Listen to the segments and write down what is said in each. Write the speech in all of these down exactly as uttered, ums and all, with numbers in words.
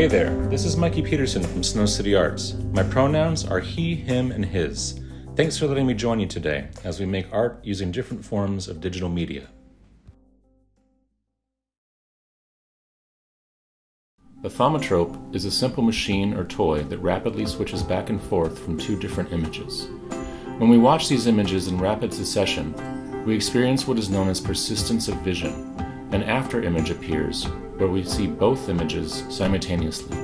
Hey there, this is Mikey Peterson from Snow City Arts. My pronouns are he, him, and his. Thanks for letting me join you today as we make art using different forms of digital media. The thaumatrope is a simple machine or toy that rapidly switches back and forth from two different images. When we watch these images in rapid succession, we experience what is known as persistence of vision. An after image appears, where we see both images simultaneously.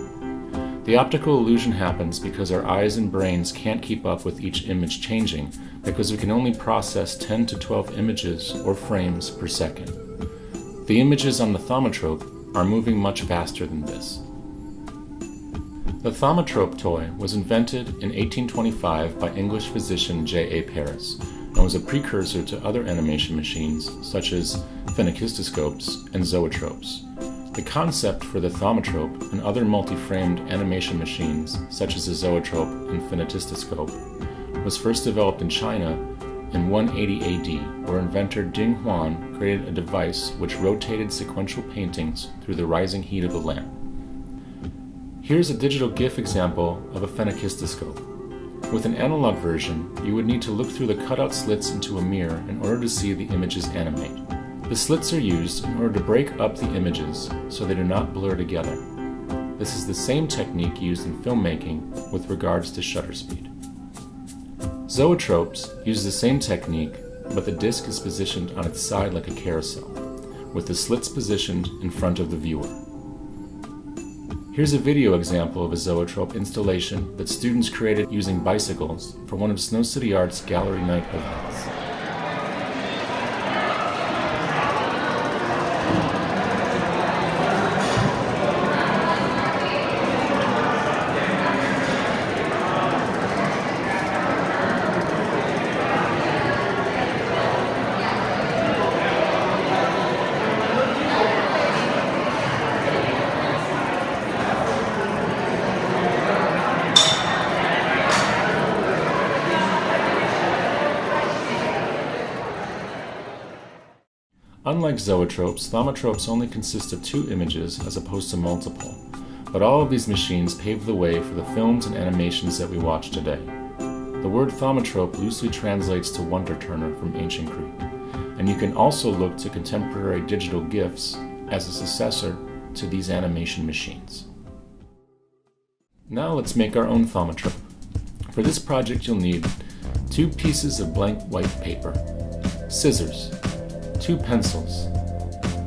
The optical illusion happens because our eyes and brains can't keep up with each image changing, because we can only process ten to twelve images or frames per second. The images on the thaumatrope are moving much faster than this. The thaumatrope toy was invented in eighteen twenty-five by English physician J A Paris and was a precursor to other animation machines such as phenakistoscopes and zoetropes. The concept for the thaumatrope and other multi-framed animation machines such as the zoetrope and phenakistoscope was first developed in China in one eighty A D, where inventor Ding Huan created a device which rotated sequential paintings through the rising heat of a lamp. Here's a digital GIF example of a phenakistoscope. With an analog version, you would need to look through the cutout slits into a mirror in order to see the images animate. The slits are used in order to break up the images so they do not blur together. This is the same technique used in filmmaking with regards to shutter speed. Zoetropes use the same technique, but the disc is positioned on its side like a carousel, with the slits positioned in front of the viewer. Here's a video example of a zoetrope installation that students created using bicycles for one of Snow City Arts Gallery Night events. Unlike zoetropes, thaumatropes only consist of two images as opposed to multiple, but all of these machines paved the way for the films and animations that we watch today. The word thaumatrope loosely translates to wonder turner from ancient Greek, and you can also look to contemporary digital GIFs as a successor to these animation machines. Now let's make our own thaumatrope. For this project you'll need two pieces of blank white paper, scissors, two pencils,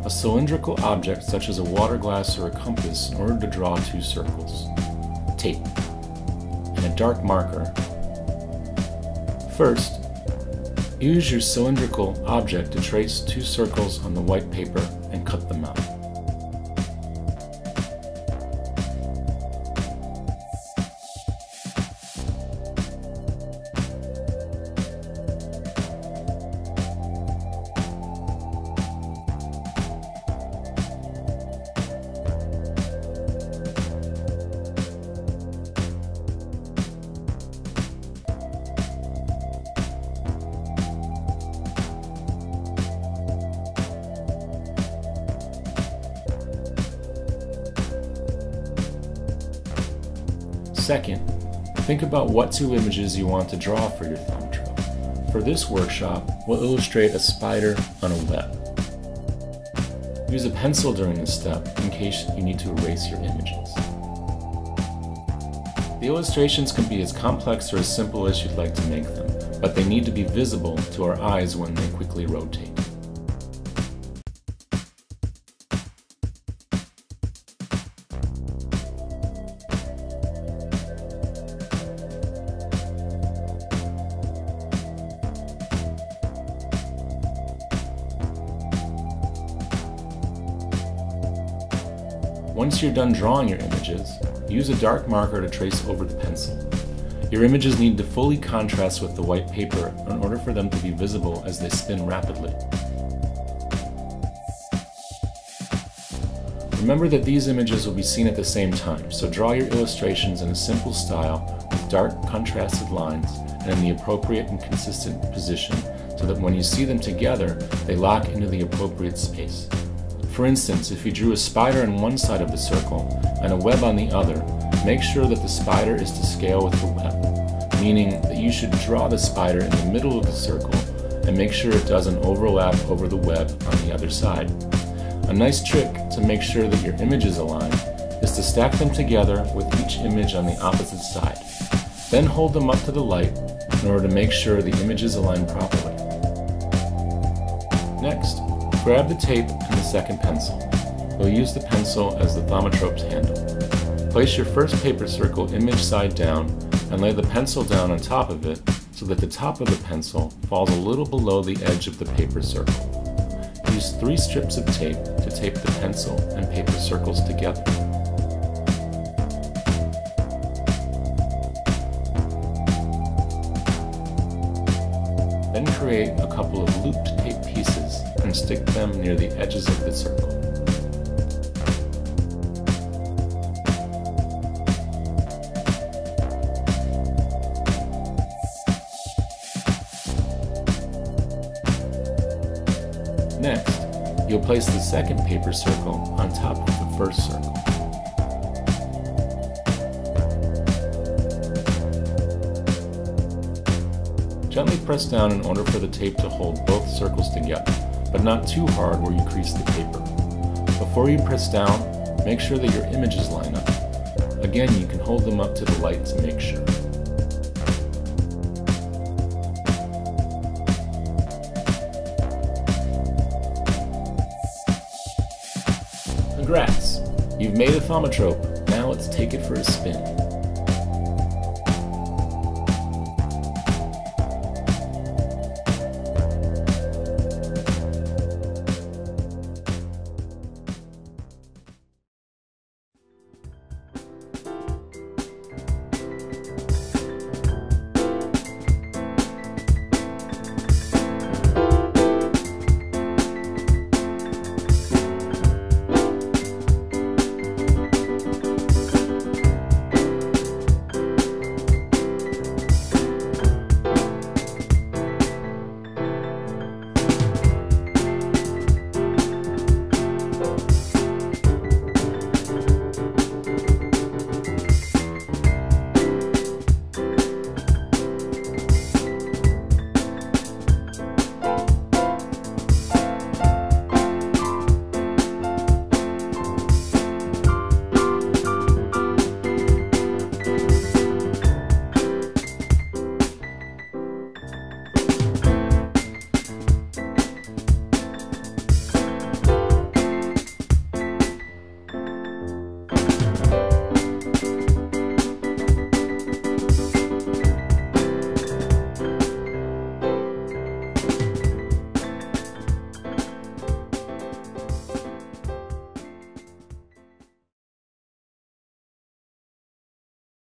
a cylindrical object such as a water glass or a compass in order to draw two circles, tape, and a dark marker. First, use your cylindrical object to trace two circles on the white paper and cut them out. Second, think about what two images you want to draw for your thaumatrope. For this workshop, we'll illustrate a spider on a web. Use a pencil during this step in case you need to erase your images. The illustrations can be as complex or as simple as you'd like to make them, but they need to be visible to our eyes when they quickly rotate. Once you're done drawing your images, use a dark marker to trace over the pencil. Your images need to fully contrast with the white paper in order for them to be visible as they spin rapidly. Remember that these images will be seen at the same time, so draw your illustrations in a simple style with dark contrasted lines and in the appropriate and consistent position so that when you see them together, they lock into the appropriate space. For instance, if you drew a spider on one side of the circle and a web on the other, make sure that the spider is to scale with the web, meaning that you should draw the spider in the middle of the circle and make sure it doesn't overlap over the web on the other side. A nice trick to make sure that your images align is to stack them together with each image on the opposite side. Then hold them up to the light in order to make sure the images align properly. Next, grab the tape and the second pencil. We'll use the pencil as the thaumatrope's handle. Place your first paper circle image side down and lay the pencil down on top of it so that the top of the pencil falls a little below the edge of the paper circle. Use three strips of tape to tape the pencil and paper circles together. Then create a couple of looped tape pieces and stick them near the edges of the circle. Next, you'll place the second paper circle on top of the first circle. Gently press down in order for the tape to hold both circles together, but not too hard where you crease the paper. Before you press down, make sure that your images line up. Again, you can hold them up to the light to make sure. Congrats! You've made a thaumatrope, now let's take it for a spin.